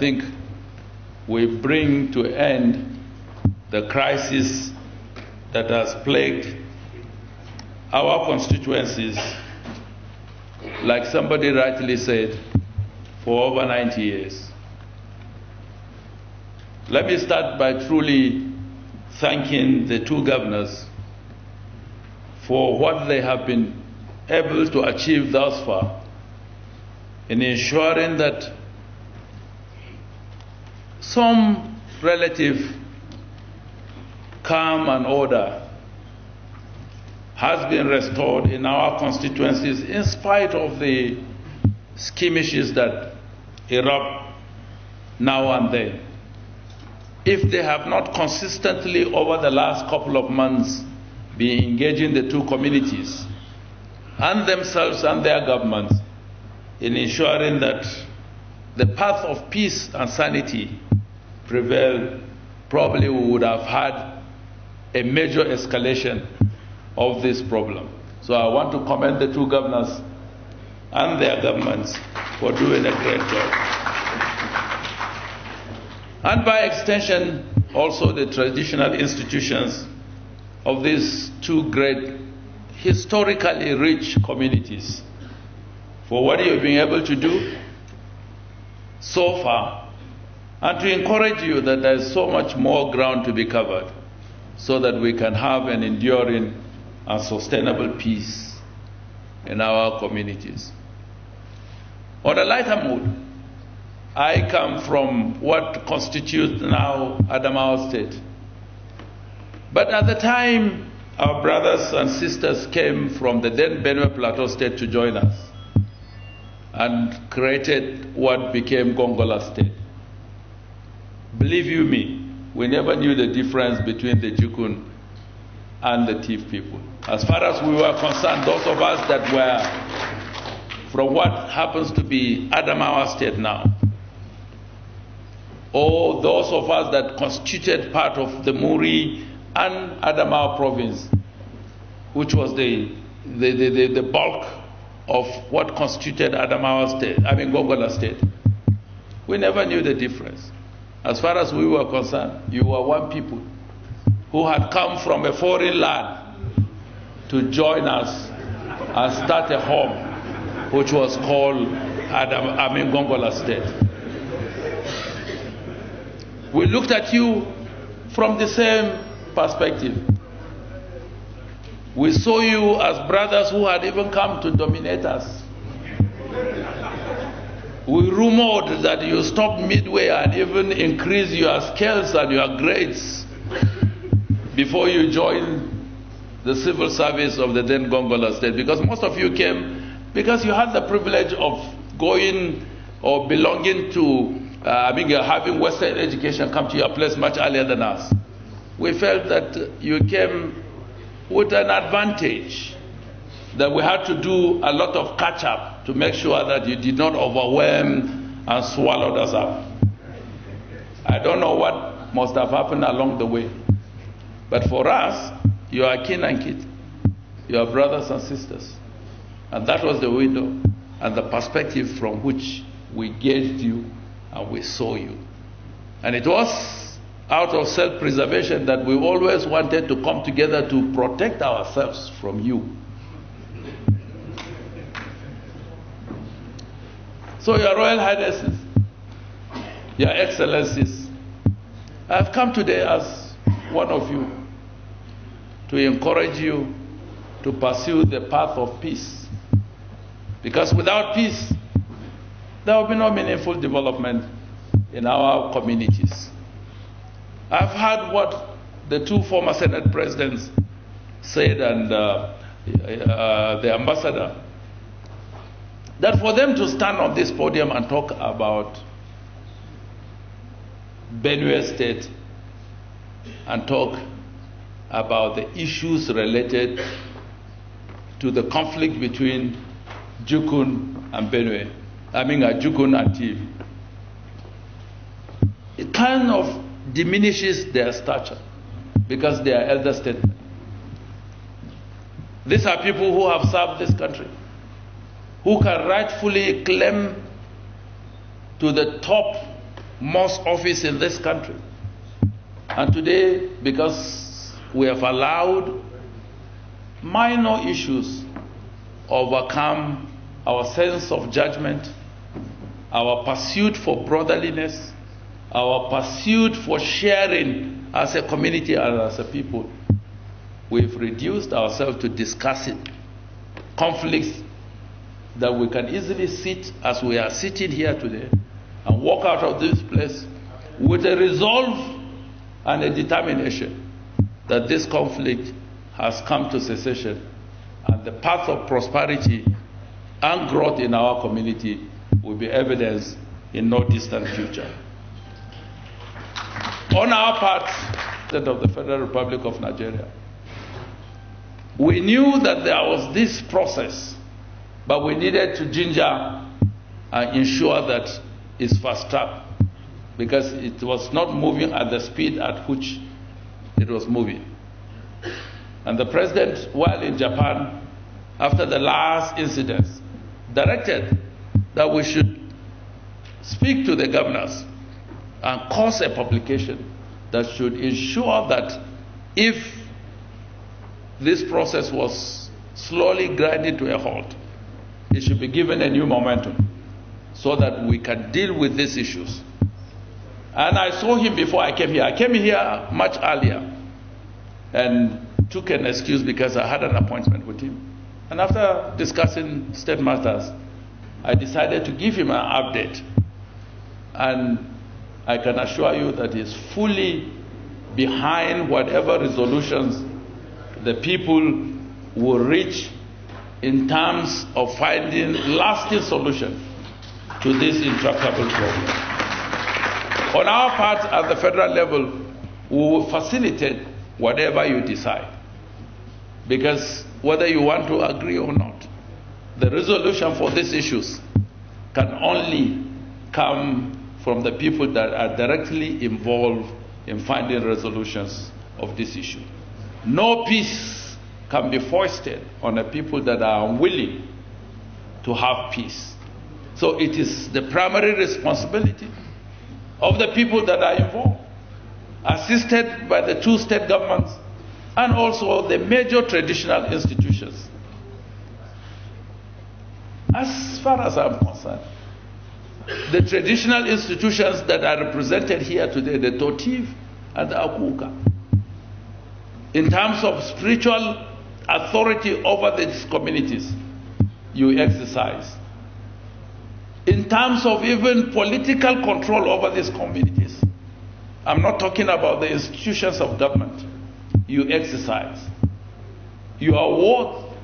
think will bring to an end the crisis that has plagued our constituencies, like somebody rightly said, for over 90 years. Let me start by truly thanking the two governors for what they have been able to achieve thus far in ensuring that some relative calm and order has been restored in our constituencies in spite of the skirmishes that erupt now and then. If they have not consistently over the last couple of months been engaging the two communities and themselves and their governments in ensuring that the path of peace and sanity prevailed, probably we would have had a major escalation of this problem. So I want to commend the two governors and their governments for doing a great job. And by extension, also the traditional institutions of these two great, historically rich communities, for what you've been able to do so far, and to encourage you that there's so much more ground to be covered so that we can have an enduring and sustainable peace in our communities. On a lighter mood, I come from what constitutes now Adamawa State. But at the time, our brothers and sisters came from the then Benue Plateau State to join us and created what became Gongola State. Believe you me, we never knew the difference between the Jukun and the Tiv people. As far as we were concerned, those of us that were from what happens to be Adamawa State now, or those of us that constituted part of the Muri and Adamawa province, which was the bulk of what constituted Adamawa State, I mean Gongola State. We never knew the difference. As far as we were concerned, you were one people who had come from a foreign land to join us and start a home, which was called Adam Amin Gongol State. We looked at you from the same perspective. We saw you as brothers who had even come to dominate us. We rumored that you stopped midway and even increased your skills and your grades before you joined the civil service of the then Gongola State, because most of you came because you had the privilege of going or belonging to, having Western education come to your place much earlier than us. We felt that you came with an advantage, that we had to do a lot of catch-up to make sure that you did not overwhelm and swallow us up. I don't know what must have happened along the way. But for us, you are kin and kid. You are brothers and sisters. And that was the window and the perspective from which we gauged you and we saw you. And it was out of self-preservation that we always wanted to come together to protect ourselves from you. So, Your Royal Highnesses, Your Excellencies, I have come today as one of you to encourage you to pursue the path of peace. Because without peace, there will be no meaningful development in our communities. I've heard what the two former Senate presidents said and the ambassador, that for them to stand on this podium and talk about Benue State and talk about the issues related to the conflict between Jukun and Benue, Jukun and Tiv, it kind of diminishes their stature because they are elder statesmen. These are people who have served this country, who can rightfully claim to the top most office in this country. And today, because we have allowed minor issues overcome our sense of judgment, our pursuit for brotherliness, our pursuit for sharing as a community and as a people, we've reduced ourselves to discussing conflicts that we can easily sit as we are sitting here today and walk out of this place with a resolve and a determination that this conflict has come to cessation and the path of prosperity and growth in our community will be evidenced in no distant future. On our part, that of the Federal Republic of Nigeria, we knew that there was this process, but we needed to ginger and ensure that it's fast-tracked, because it was not moving at the speed at which it was moving. And the president, while in Japan, after the last incident, directed that we should speak to the governors and cause a publication that should ensure that if this process was slowly grinding to a halt, it should be given a new momentum so that we can deal with these issues. And I saw him before I came here. I came here much earlier and took an excuse because I had an appointment with him. And after discussing state matters, I decided to give him an update. And I can assure you that he's fully behind whatever resolutions the people will reach in terms of finding lasting solution to this intractable problem. On our part, at the federal level, we will facilitate whatever you decide. Because whether you want to agree or not, the resolution for these issues can only come from the people that are directly involved in finding resolutions of this issue. No peace can be foisted on the people that are unwilling to have peace. So it is the primary responsibility of the people that are involved, assisted by the two state governments and also the major traditional institutions. As far as I'm concerned, the traditional institutions that are represented here today, the Tor Tiv and the AKUKA, in terms of spiritual authority over these communities, you exercise. In terms of even political control over these communities, I'm not talking about the institutions of government, you exercise. Your words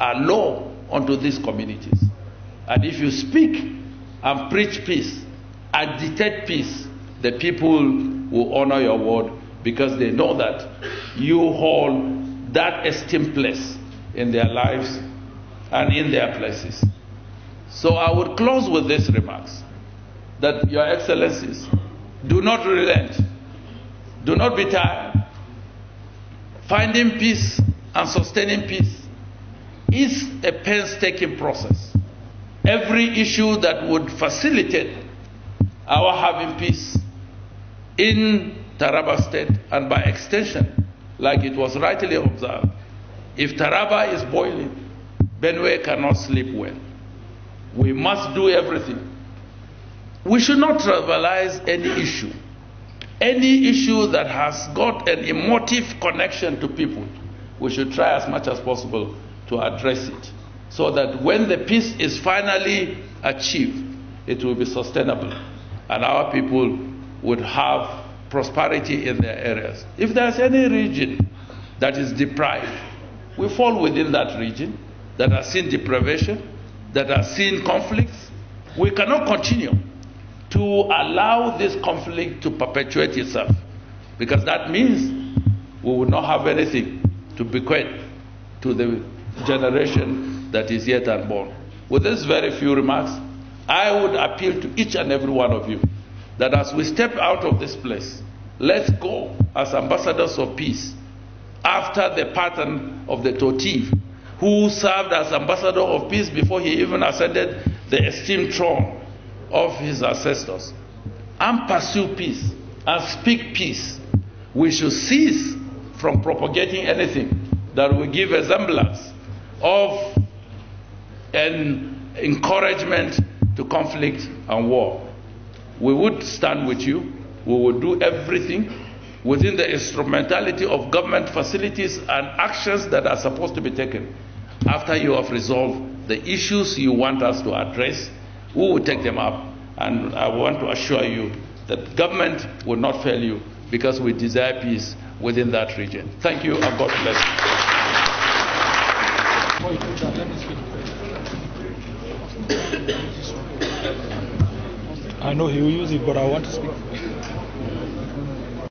are law unto these communities. And if you speak and preach peace and dictate peace, the people will honor your word because they know that you hold that esteemed place in their lives and in their places. So I would close with these remarks, that Your Excellencies, do not relent, do not be tired. Finding peace and sustaining peace is a painstaking process. Every issue that would facilitate our having peace in Taraba State, and by extension, like it was rightly observed, if Taraba is boiling, Benue cannot sleep well. We must do everything. We should not trivialize any issue that has got an emotive connection to people. We should try as much as possible to address it so that when the peace is finally achieved, it will be sustainable and our people would have prosperity in their areas. If there's any region that is deprived, we fall within that region that has seen deprivation, that are seeing conflicts. We cannot continue to allow this conflict to perpetuate itself, because that means we will not have anything to bequeath to the generation that is yet unborn. With these very few remarks, I would appeal to each and every one of you that as we step out of this place, let's go as ambassadors of peace after the pattern of the Tor Tiv, who served as ambassador of peace before he even ascended the esteemed throne of his ancestors. and pursue peace and speak peace. We should cease from propagating anything that will give a semblance of an encouragement to conflict and war. We would stand with you. We will do everything within the instrumentality of government facilities and actions that are supposed to be taken. After you have resolved the issues you want us to address, we will take them up. And I want to assure you that government will not fail you, because we desire peace within that region. Thank you, and God bless you. I know he will use it, but I want to speak.